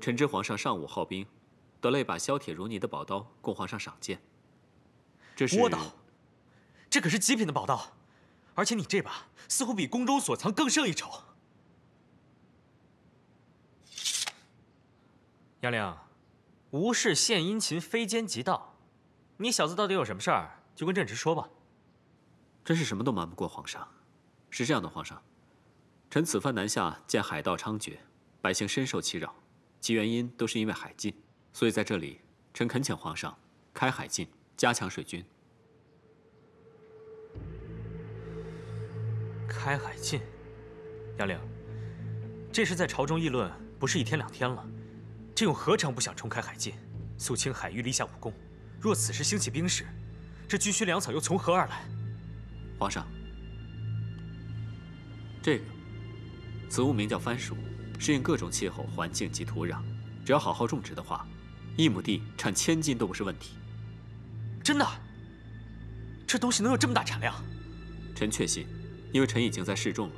臣知皇上上午好兵，得了一把削铁如泥的宝刀，供皇上赏鉴。这是倭刀，这可是极品的宝刀，而且你这把似乎比宫中所藏更胜一筹。杨凌，无事献殷勤，非奸即盗。你小子到底有什么事儿，就跟朕直说吧。真是什么都瞒不过皇上。是这样的，皇上，臣此番南下，见海盗猖獗，百姓深受其扰。 其原因都是因为海禁，所以在这里，臣恳请皇上开海禁，加强水军。开海禁，杨凌，这是在朝中议论，不是一天两天了。朕又何尝不想重开海禁，肃清海域立下武功？若此时兴起兵事，这军需粮草又从何而来？皇上，这个此物名叫番薯。 适应各种气候、环境及土壤，只要好好种植的话，一亩地产1000斤都不是问题。真的？这东西能有这么大产量？臣确信，因为臣已经在试种了，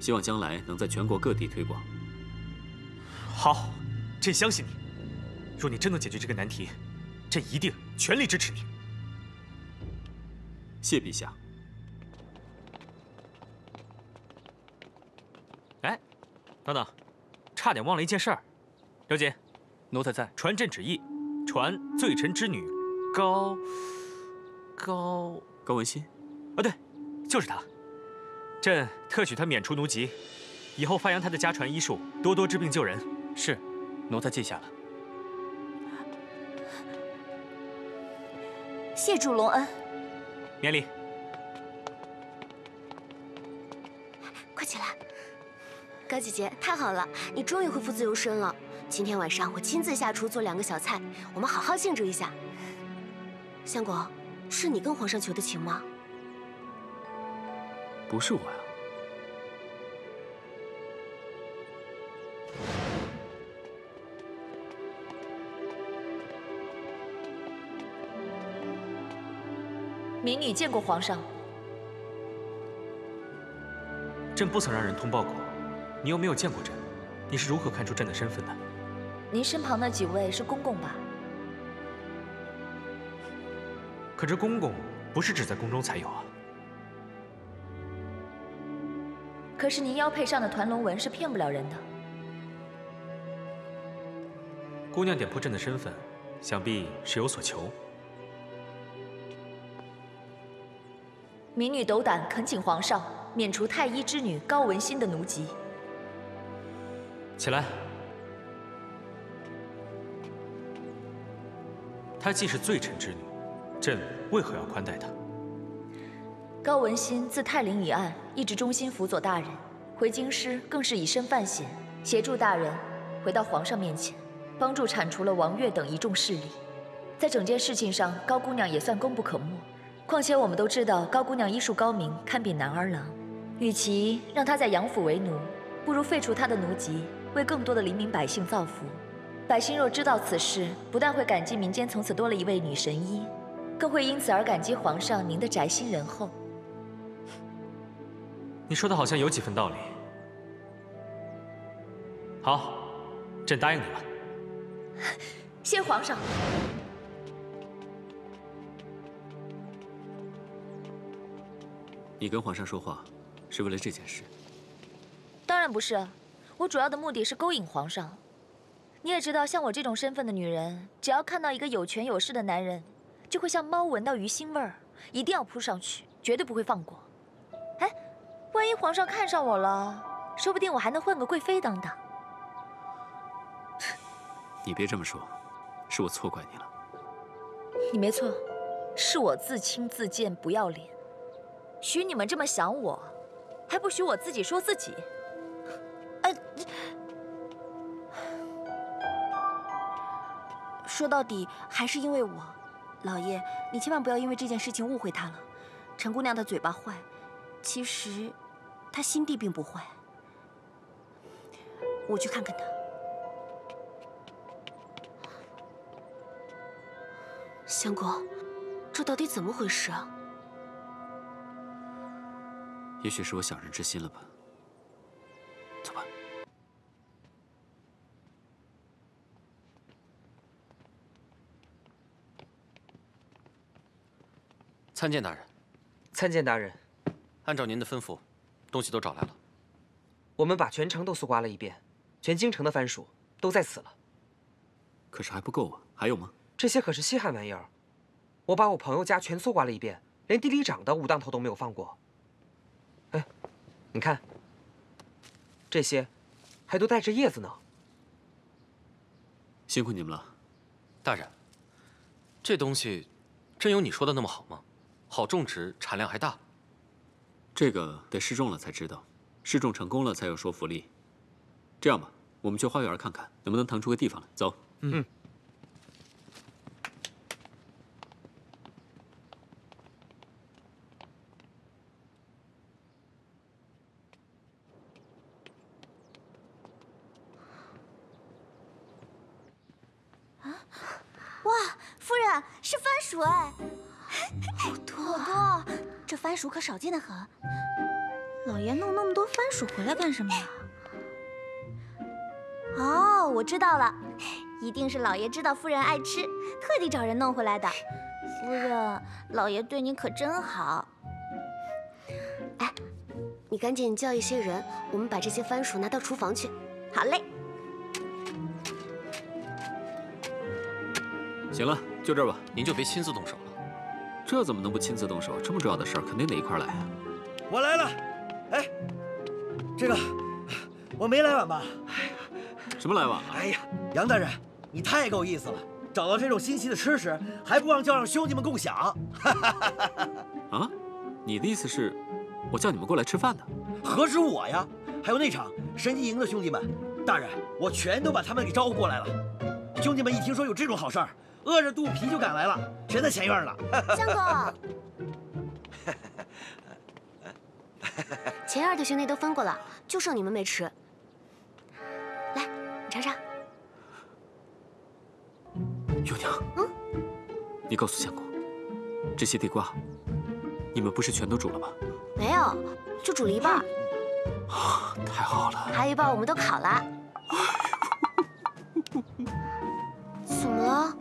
希望将来能在全国各地推广。好，朕相信你。若你真能解决这个难题，朕一定全力支持你。谢陛下。 等等，差点忘了一件事儿。刘瑾，奴才在。传朕旨意，传罪臣之女高文欣。啊，对，就是她。朕特许她免除奴籍，以后发扬她的家传医术，多多治病救人。是，奴才记下了。谢主隆恩。免礼。快起来。 高姐姐，太好了，你终于恢复自由身了。今天晚上我亲自下厨做2个小菜，我们好好庆祝一下。相国，是你跟皇上求的情吗？不是我呀。民女见过皇上。朕不曾让人通报过。 你又没有见过朕，你是如何看出朕的身份的？您身旁那几位是公公吧？可这公公不是只在宫中才有啊。可是您腰佩上的团龙纹是骗不了人的。姑娘点破朕的身份，想必是有所求。民女斗胆恳请皇上免除太医之女高文欣的奴籍。 起来。她既是罪臣之女，朕为何要宽待她？高文欣自泰陵一案一直忠心辅佐大人，回京师更是以身犯险，协助大人回到皇上面前，帮助铲除了王岳等一众势力。在整件事情上，高姑娘也算功不可没。况且我们都知道高姑娘医术高明，堪比男儿郎，与其让她在杨府为奴，不如废除她的奴籍。 为更多的黎民百姓造福，百姓若知道此事，不但会感激民间从此多了一位女神医，更会因此而感激皇上您的宅心仁厚。你说的好像有几分道理。好，朕答应你了。谢皇上。你跟皇上说话是为了这件事？当然不是。 我主要的目的是勾引皇上。你也知道，像我这种身份的女人，只要看到一个有权有势的男人，就会像猫闻到鱼腥味儿，一定要扑上去，绝对不会放过。哎，万一皇上看上我了，说不定我还能换个贵妃当当。你别这么说，是我错怪你了。你没错，是我自轻自贱，不要脸。许你们这么想我，还不许我自己说自己。 说到底还是因为我，老爷，你千万不要因为这件事情误会她了。陈姑娘的嘴巴坏，其实她心地并不坏。我去看看她。相公，这到底怎么回事啊？也许是我想人之心了吧。 走吧。参见大人。参见大人。按照您的吩咐，东西都找来了。我们把全城都搜刮了一遍，全京城的番薯都在此了。可是还不够啊，还有吗？这些可是稀罕玩意儿，我把我朋友家全搜刮了一遍，连地里长的5档头都没有放过。哎，你看，这些还都带着叶子呢。辛苦你们了，大人。这东西真有你说的那么好吗？好种植，产量还大。这个得试种了才知道，试种成功了才有说服力。这样吧，我们去花园看看，能不能腾出个地方来。走。嗯。 水，好多啊！这番薯可少见得很。老爷弄那么多番薯回来干什么呀？哦，我知道了，一定是老爷知道夫人爱吃，特地找人弄回来的。夫人，老爷对你可真好。哎，你赶紧叫一些人，我们把这些番薯拿到厨房去。好嘞。行了。 就这儿吧，您就别亲自动手了。这怎么能不亲自动手？这么重要的事儿，肯定得一块来啊！我来了。哎，这个我没来晚吧？哎呀，什么来晚了？哎呀，杨大人，你太够意思了！找到这种新奇的吃食，还不忘叫上兄弟们共享。啊？你的意思是，我叫你们过来吃饭呢？何止我呀，还有那场神机营的兄弟们，大人，我全都把他们给招呼过来了。兄弟们一听说有这种好事儿。 饿着肚皮就赶来了，全在前院了。相公，前院的兄弟都分过了，就剩你们没吃。来，你尝尝。永娘，嗯，你告诉相公，这些地瓜，你们不是全都煮了吗？没有，就煮了一半。啊，太好了！还有一半我们都烤了。怎么了？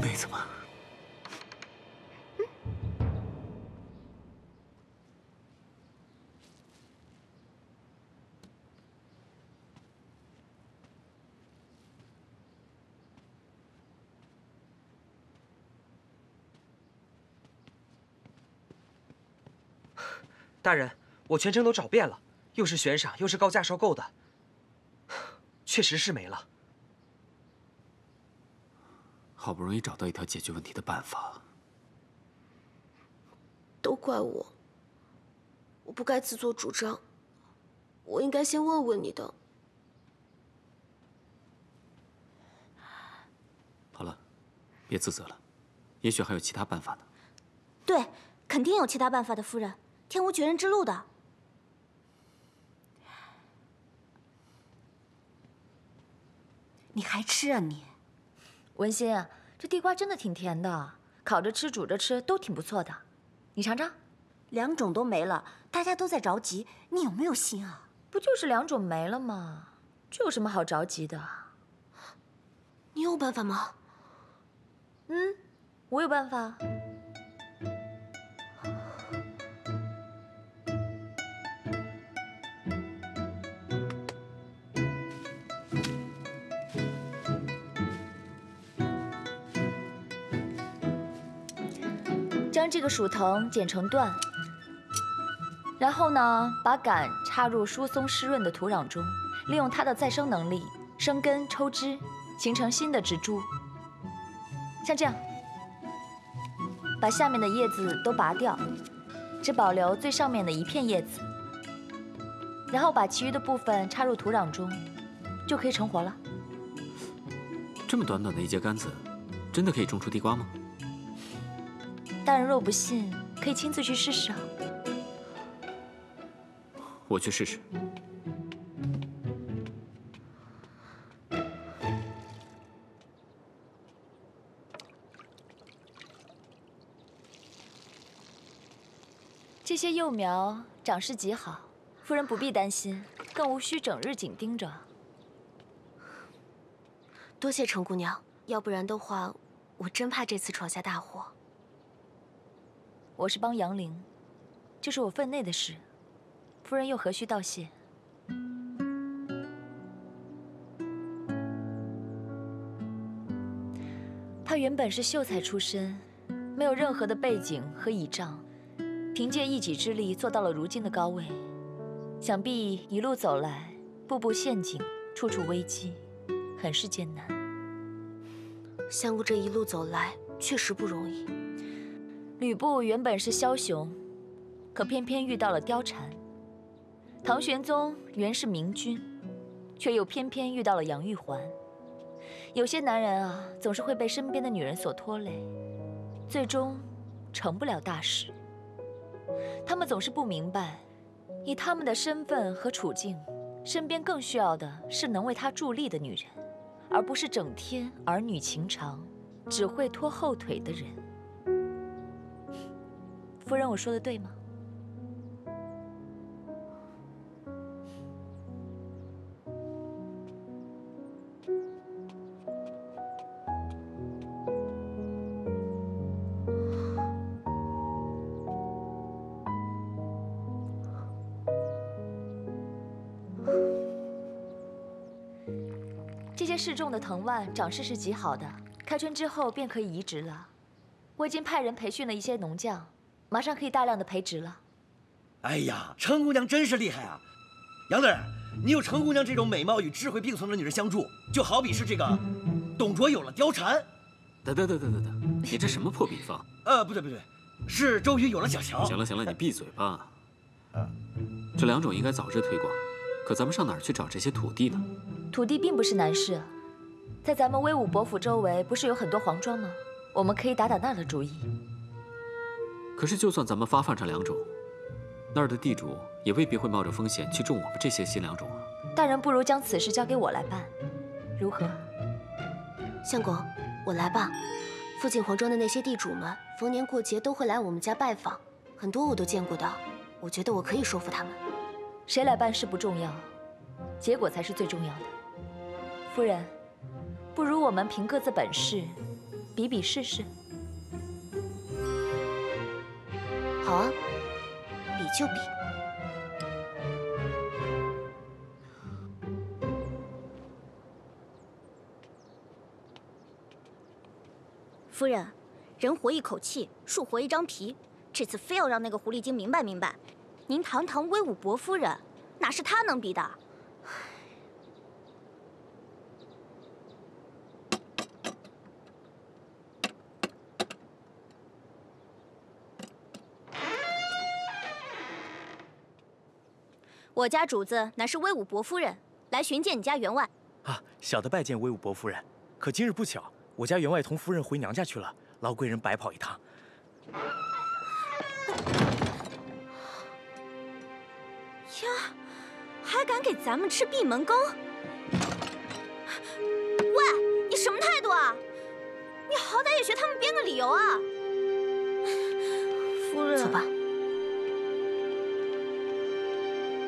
没怎么。大人，我全城都找遍了，又是悬赏，又是高价收购的，确实是没了。 好不容易找到一条解决问题的办法，都怪我，我不该自作主张，我应该先问问你的。好了，别自责了，也许还有其他办法呢。对，肯定有其他办法的，夫人，天无绝人之路的。你还吃啊你？ 文心啊，这地瓜真的挺甜的，烤着吃、煮着吃都挺不错的，你尝尝。2种都没了，大家都在着急，你有没有心啊？不就是2种没了吗？这有什么好着急的？你有办法吗？嗯，我有办法。将这个薯藤剪成段，然后呢，把杆插入疏松湿润的土壤中，利用它的再生能力生根抽枝，形成新的植株。像这样，把下面的叶子都拔掉，只保留最上面的一片叶子，然后把其余的部分插入土壤中，就可以成活了。这么短短的一截杆子，真的可以种出地瓜吗？ 大人若不信，可以亲自去试试啊。我去试试。这些幼苗长势极好，夫人不必担心，更无需整日紧盯着。多谢程姑娘，要不然的话，我真怕这次闯下大祸。我是帮杨玲，这是我分内的事，夫人又何须道谢？她原本是秀才出身，没有任何的背景和倚仗，凭借一己之力做到了如今的高位，想必一路走来，步步陷阱，处处危机，很是艰难。相公这一路走来确实不容易。 吕布原本是枭雄，可偏偏遇到了貂蝉；唐玄宗原是明君，却又偏偏遇到了杨玉环。有些男人啊，总是会被身边的女人所拖累，最终成不了大事。他们总是不明白，以他们的身份和处境，身边更需要的是能为他助力的女人，而不是整天儿女情长、只会拖后腿的人。 夫人，我说的对吗？这些示众的藤蔓长势是极好的，开春之后便可以移植了。我已经派人培训了一些农匠。 马上可以大量的培植了。哎呀，程姑娘真是厉害啊！杨大人，你有程姑娘这种美貌与智慧并存的女人相助，就好比是这个董卓有了貂蝉。等，你这什么破比方？不对，是周瑜有了小乔。行了，你闭嘴吧。这两种应该早日推广，可咱们上哪儿去找这些土地呢？土地并不是难事，在咱们威武伯府周围不是有很多黄庄吗？我们可以打打那儿的主意。 可是，就算咱们发放这两种，那儿的地主也未必会冒着风险去种我们这些新良种啊。大人不如将此事交给我来办，如何？相公，我来吧。附近黄庄的那些地主们，逢年过节都会来我们家拜访，很多我都见过的。我觉得我可以说服他们。谁来办事不重要，结果才是最重要的。夫人，不如我们凭各自本事，比比试试。 好啊，比就比。夫人，人活一口气，树活一张皮。这次非要让那个狐狸精明白明白，您堂堂威武伯夫人，哪是她能比的？我家主子乃是威武伯夫人，来巡见你家员外。啊，小的拜见威武伯夫人。可今日不巧，我家员外同夫人回娘家去了，劳贵人白跑一趟。呀，还敢给咱们吃闭门羹？喂，你什么态度啊？你好歹也学他们编个理由啊！夫人，走吧。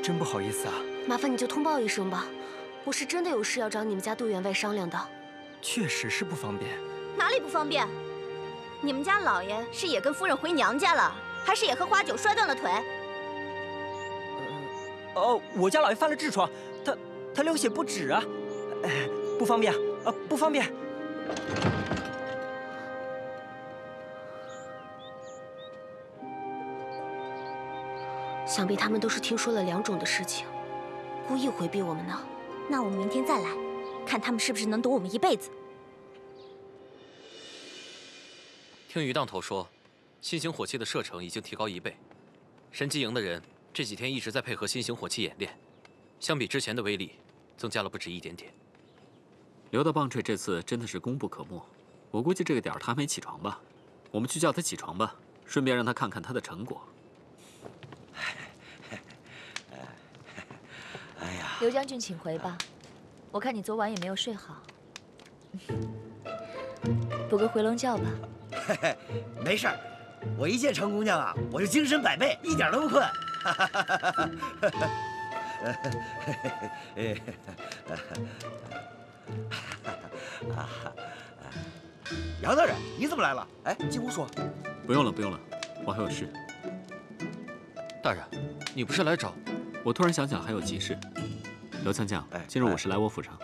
真不好意思啊，麻烦你就通报一声吧，我是真的有事要找你们家杜员外商量的。确实是不方便。哪里不方便？你们家老爷是也跟夫人回娘家了，还是也喝花酒摔断了腿？哦，我家老爷犯了痔疮，他流血不止啊，不方便啊，不方便。 想必他们都是听说了良种的事情，故意回避我们呢。那我们明天再来，看他们是不是能躲我们一辈子。听余当头说，新型火器的射程已经提高1倍。神机营的人这几天一直在配合新型火器演练，相比之前的威力，增加了不止一点点。刘大棒槌这次真的是功不可没，我估计这个点儿他还没起床吧，我们去叫他起床吧，顺便让他看看他的成果。 刘将军，请回吧。我看你昨晚也没有睡好，补个回笼觉吧。嘿嘿，没事儿，我一见程姑娘啊，我就精神100倍，一点都不困。杨大人，你怎么来了？哎，进屋说。不用了，不用了，我还有事。大人，你不是来找我？突然想想还有急事。刘参将，今日我是来我府上。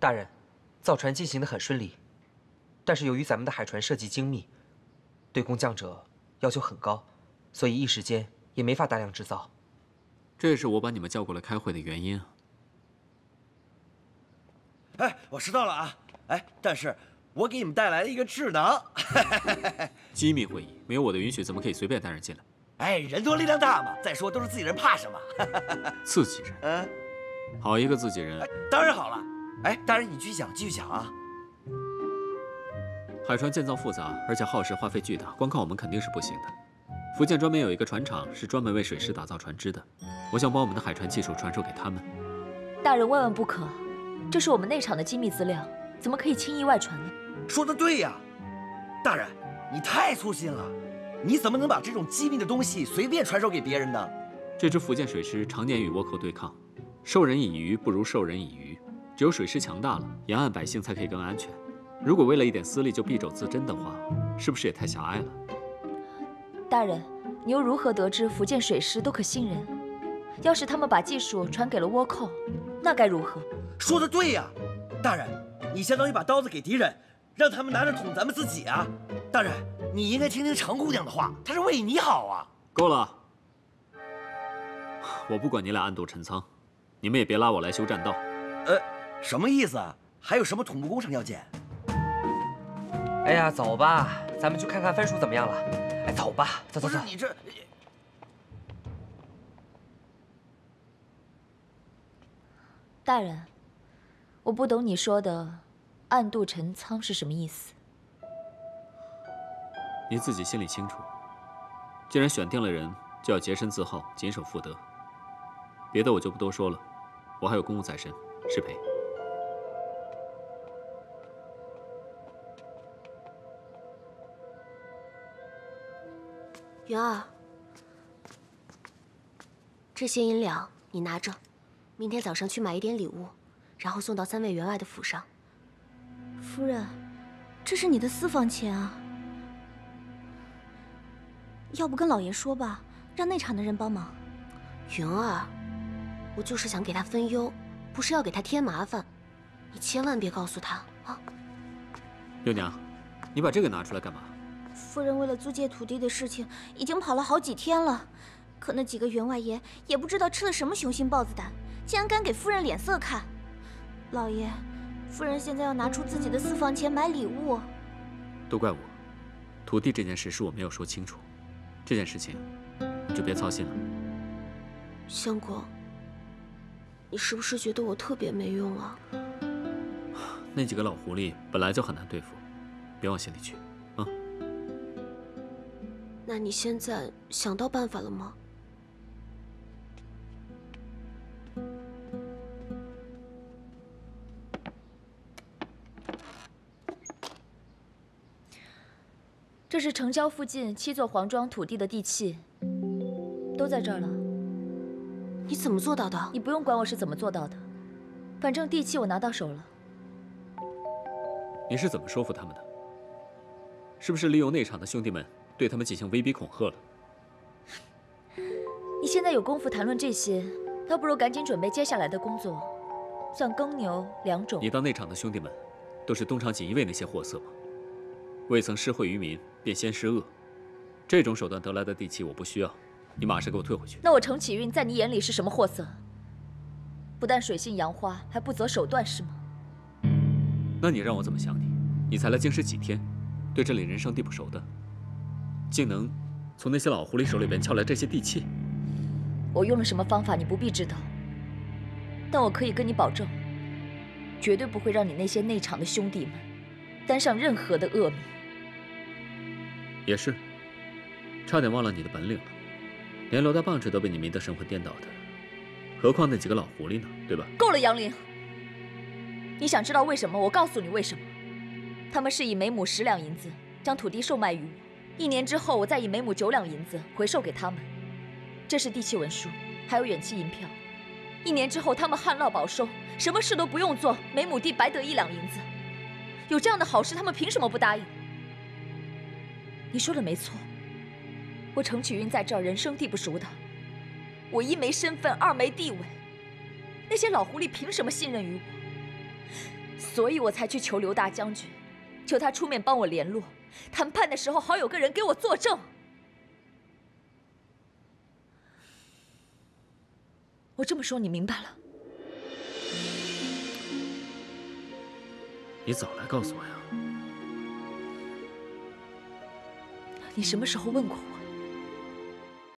大人，造船进行得很顺利，但是由于咱们的海船设计精密，对工匠者要求很高，所以一时间也没法大量制造。这也是我把你们叫过来开会的原因啊。哎，我知道了啊。哎，但是我给你们带来了一个智囊。机密会议，没有我的允许，怎么可以随便带人进来？哎，人多力量大嘛。再说都是自己人，怕什么？自己人。嗯，好一个自己人。哎，当然好了。 哎，大人，你继续讲，继续讲啊！海船建造复杂，而且耗时花费巨大，光靠我们肯定是不行的。福建专门有一个船厂，是专门为水师打造船只的。我想把我们的海船技术传授给他们。大人万万不可，这是我们内厂的机密资料，怎么可以轻易外传呢？说的对呀，大人，你太粗心了，你怎么能把这种机密的东西随便传授给别人呢？这支福建水师常年与倭寇对抗，授人以鱼不如授人以渔。 只有水师强大了，沿岸百姓才可以更安全。如果为了一点私利就敝帚自珍的话，是不是也太狭隘了？大人，你又如何得知福建水师都可信任？要是他们把技术传给了倭寇，那该如何？说的对呀，大人，你相当于把刀子给敌人，让他们拿着捅咱们自己啊！大人，你应该听听程姑娘的话，她是为你好啊！够了，我不管你俩暗度陈仓，你们也别拉我来修栈道。什么意思啊？还有什么土木工程要建？哎呀，走吧，咱们去看看分数怎么样了。哎，走吧，走走走。不是你这……大人，我不懂你说的“暗度陈仓”是什么意思。你自己心里清楚。既然选定了人，就要洁身自好，谨守妇德。别的我就不多说了，我还有公务在身，失陪。 云儿，这些银两你拿着，明天早上去买一点礼物，然后送到3位员外的府上。夫人，这是你的私房钱啊，要不跟老爷说吧，让内厂的人帮忙。云儿，我就是想给他分忧，不是要给他添麻烦，你千万别告诉他啊。六娘，你把这个拿出来干嘛？ 夫人为了租借土地的事情，已经跑了好几天了。可那几个员外爷也不知道吃了什么雄心豹子胆，竟然敢给夫人脸色看。老爷，夫人现在要拿出自己的私房钱买礼物。都怪我，土地这件事是我没有说清楚。这件事情，你就别操心了。相公，你是不是觉得我特别没用啊？那几个老狐狸本来就很难对付，别往心里去。 那你现在想到办法了吗？这是城郊附近7座黄庄土地的地契，都在这儿了。你怎么做到的？你不用管我是怎么做到的，反正地契我拿到手了。你是怎么说服他们的？是不是利用内厂的兄弟们？ 对他们进行威逼恐吓了。你现在有功夫谈论这些，倒不如赶紧准备接下来的工作，算耕牛良种。你当内厂的兄弟们都是东厂锦衣卫那些货色吗？未曾施惠于民，便先施恶，这种手段得来的地契我不需要，你马上给我退回去。那我程启运在你眼里是什么货色？不但水性杨花，还不择手段是吗？那你让我怎么想你？你才来京师几天，对这里人生地不熟的。 竟能从那些老狐狸手里边撬来这些地契，我用了什么方法你不必知道，但我可以跟你保证，绝对不会让你那些内厂的兄弟们担上任何的恶名。也是，差点忘了你的本领了，连刘大棒槌都被你迷得神魂颠倒的，何况那几个老狐狸呢？对吧？够了，杨林，你想知道为什么？我告诉你为什么。他们是以每亩10两银子将土地售卖于我，1年之后我再以每亩9两银子回售给他们。这是地契文书，还有远期银票。1年之后他们旱涝保收，什么事都不用做，每亩地白得1两银子。有这样的好事，他们凭什么不答应？你说的没错，我程曲韵在这儿人生地不熟的，我一没身份，二没地位，那些老狐狸凭什么信任于我？ 所以我才去求刘大将军，求他出面帮我联络，谈判的时候好有个人给我作证。我这么说你明白了？你早来告诉我呀！你什么时候问过我？